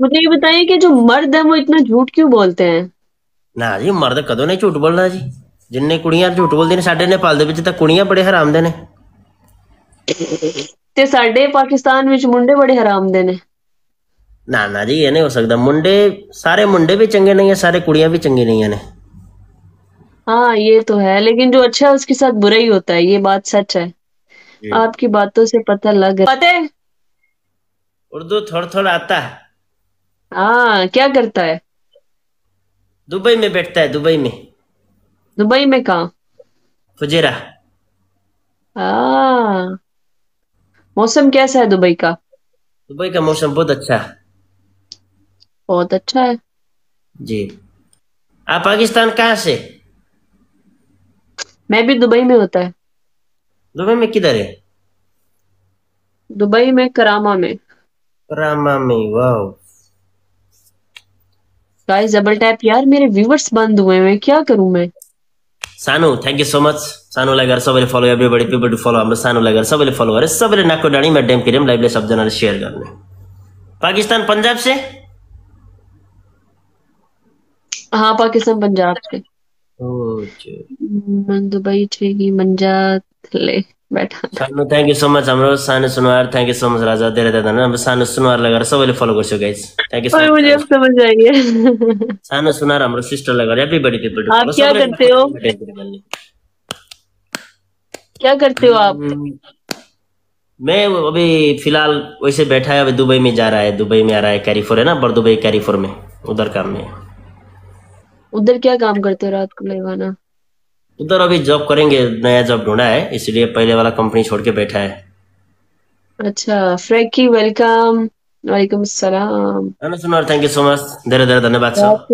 मुझे ये बताइए कि जो मर्द है वो इतना झूठ क्यों बोलते हैं? ना जी मर्द कदों नहीं झूठ बोलना जी, जिन्ने कुड़ियां झूठ बोलदी ने साडे नेपाल दे विच तां कुड़ियां बड़े हरामदे ने ते साडे पाकिस्तान विच मुंडे बड़े हरामदे ने। ना ना जी ये नहीं हो सकदा, मुंडे सारे मुंडे भी चंगे नहीं है, सारे कुड़ियां भी चंगी नहीं है। हाँ ये तो है, लेकिन जो अच्छा है उसके साथ बुरा ही होता है, ये बात सच है। आपकी बातों से पता लग रहा है उर्दू थोड़ा थोड़ा आता है। हाँ क्या करता है? दुबई में बैठता है। दुबई में? दुबई में कहाँ? फुजेरा। मौसम कैसा है दुबई का? दुबई का मौसम बहुत अच्छा है। बहुत अच्छा है जी। आप पाकिस्तान कहाँ से? मैं भी दुबई में होता है। दुबई में किधर है? दुबई में करामा में। करामा में, वाओ। गाइस डबल टैप यार, मेरे व्यूअर्स बंद हुए हैं, क्या करूं मैं? सानू थैंक यू सो मच, सानू लाइगर सबले follow, everybody people to follow, हम सानू लाइगर सबले फॉलोअर सबले नाको डाणी में डैम करेम लाइव ले सब जन शेयर करने। पाकिस्तान पंजाब से? हाँ पाकिस्तान पंजाब से। दुबई छेगी मंजात ले बैठा। सानू थैंक यू सो मच, हमरो सानू Sunuwar thank you so much राजा दे रहता था ना, हम सानू सुनवार लगा सबले फॉलो करसो guys thank you so much. मुझे समझ आई है सानू सुनार हमरो सिस्टर लगा एवरीबॉडी पीपल। आप क्या करते हो? क्या करते हो आप? मैं अभी फिलहाल वैसे बैठा है, अभी दुबई में जा रहा है, दुबई में आ रहा है, कैरीफोर है ना बर दुबई, कैरीफोर में उधर काम में। उधर क्या काम करते हो रात को लगाना? उधर अभी जॉब करेंगे, नया जॉब ढूंढा है इसलिए पहले वाला कंपनी छोड़ के बैठा है। अच्छा फ्रैंकी वेलकम, वालेकुम सलाम। अनु सुनार थैंक यू सो मच, धीरे धीरे धन्यवाद सब।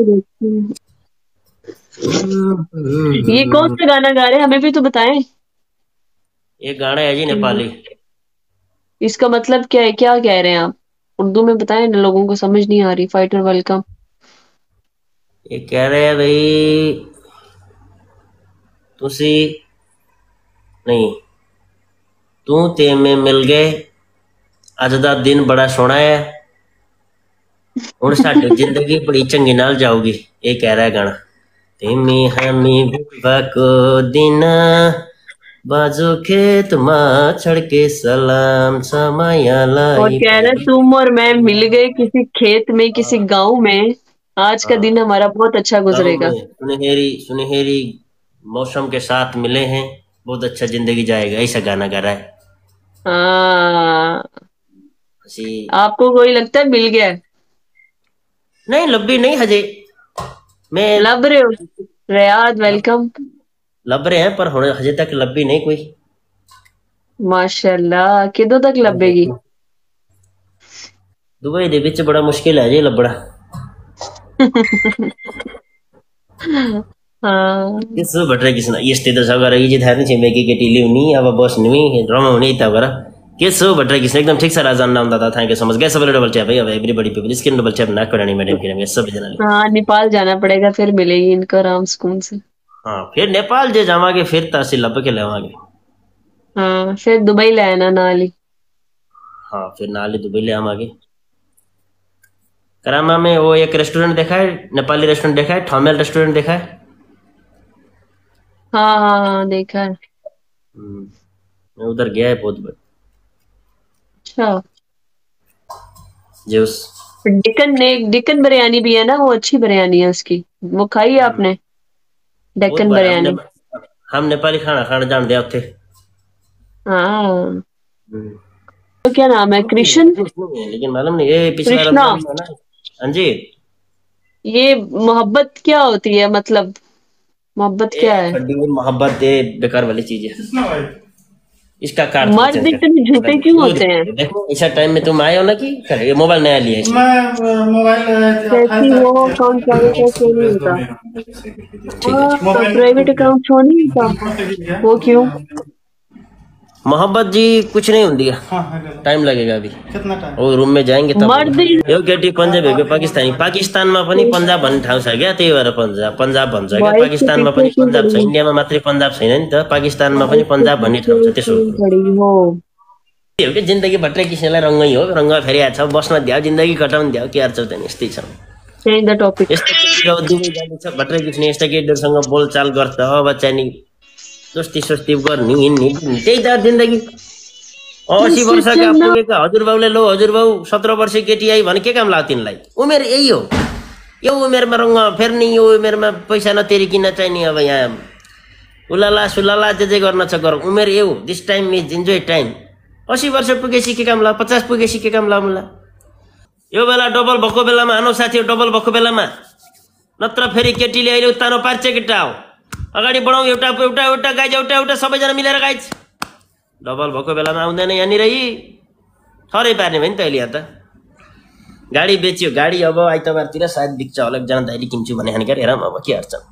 ये कौन सा गाना गा रहे हैं, हमें भी तो बताएं। ये गाना है जी नेपाली। इसका मतलब क्या है, क्या कह रहे हैं आप? उर्दू में बताएं ना, लोगों को समझ नहीं आ रही। Fighter welcome. ये कह रहे हैं भाई तुसी नहीं तू ते में मिल गए अज दा दिन बड़ा सोना है हुण साडी जिंदगी बड़ी चंगी नाल जाऊगी, ये कह रहा है गाना। तेमी हामी बको दिन बाजो खेत मा छड़के सलाम समाया लाई। और कह रहा तुम और मैं मिल गए किसी खेत में किसी गांव में, आज का दिन हमारा बहुत अच्छा गुजरेगा, सुनहरी सुनहरी मौसम के साथ मिले हैं, बहुत अच्छा जिंदगी जाएगा, ऐसा गाना गा रहा है। आपको कोई लगता है मिल गया? नहीं लब्बी नहीं हजे, मैं लब रहे हो रियाद वेलकम। लब रहे हैं पर हजे तक लब्बी नहीं कोई। माशाल्लाह किदों तक लब्बेगी? दुबई दे विच बड़ा मुश्किल है जी लबड़ा। किस बटरे किसना ये स्टेटस वगैरह ये जिधारनी छे मेकी के टीली उनी अब बस नहीं ड्रामा नहीं था वगैरह किस बटरे किसने एकदम ठीक से राजान नाम दादा थैंक यू समझ गए सब डबल टैप भाई। अब everybody people screen double tap ना करानी मैडम के लिए सब जना। हां नेपाल जाना पड़ेगा फिर मिलेगी इनको आराम सुकून से। हां फिर नेपाल जे जावांगे फिर तासी लब के लेवांगे। हां फिर दुबई ले आना नाली। हां फिर नाली दुबई ले आवांगे। करामा में वो एक रेस्टोरेंट देखा है, नेपाली रेस्टोरेंट देखा है, थॉमेल रेस्टोरेंट देखा है? हाँ हाँ हाँ देखा है, मैं उधर गया है बहुत बार। अच्छा जूस डिकन ने डिकन बिरयानी भी है ना, वो अच्छी बिरयानी है उसकी, वो खाई है आपने डेक्कन बिरयानी? हम नेपाली खाना खाना जानते हैं उठे। हाँ तो क्या नाम है? कृष्ण लेकिन मालूम नहीं ये पिछला हां जी। ये मोहब्बत क्या होती है, मतलब मोहब्बत क्या है? मोहब्बत बेकार वाली चीज है, इसका कारण मर्द इतने झूठे क्यों होते हैं? देखो ऐसा टाइम में तुम आए हो ना कि ये मोबाइल नया लिया है। मैं मोबाइल वो कौन सा नहीं होता ठीक है, प्राइवेट अकाउंट छोड़ नहीं होता वो क्यों? मोहब्बत जी कुछ नहीं होती है, टाइम लगेगा अभी कितना टाइम, वो रूम में जाएंगे तब। मर्द यो केटी पंजाब है के पाकिस्तानी, पाकिस्तान में पनि पंजाब भन्ने ठाउँ छ के, त्यही भएर पंजाब पंजाब भन्छ के, पाकिस्तान में पनि पंजाब छ, इन्डिया में मात्र पंजाब छैन नि त, पाकिस्तान में पनि पंजाब भन्ने ठाउँ छ त्यसो हो। हो कि जिंदगी भट्टै किसिमलाई रङ्गै हो रङ्ग फेरि आछ बस्न द्याउ जिन्दगी कटाउन द्याउ के गर्छौ त नि यस्तै छ चेन्ज द टपिक यस्तै कुरा दुबै जाने छ भट्टै किसिम यस्ता केटरसँग बोलचाल गर्छ अब चाहिँ दोस्ती सोस्ती गर्ने नि त्यही त जिन्दगी 80 वर्षका पुगेका हजुरबाउले लो हजुरबाउ 17 वर्ष केटी आई भने के काम लाग्यो तिनलाई उमेर यही हो यो उमेरमा रङ्ग फेर्ने यो उमेरमा पैसा नतेरी किन चाहिने अब यहाँ उलाला सुलाला जे गर्न छ गर उमेर यो this time is enjoy time 80 वर्ष पुगेसी के काम ला 50 पुगेसी के काम ला मुला यो बेला डबल भको बेलामा आनो साथी डबल भको बेलामा नत्र फेरि केटीले अहिले उतानो पार्चे केटा हो अगाडि बढाउ एउटा एउटा एउटा गाइज एउटा एउटा सबैजना मिलेर गाइज डबल भको बेलामा आउँदैन यानी रही थरै पार्ने भइन त अहिले यहाँ त गाडी बेच्यो गाडी अब आइतबारतिर सायद बिक्छ होला एकजना दाइले किन्छु भने हानेकर हेरम अब के गर्छ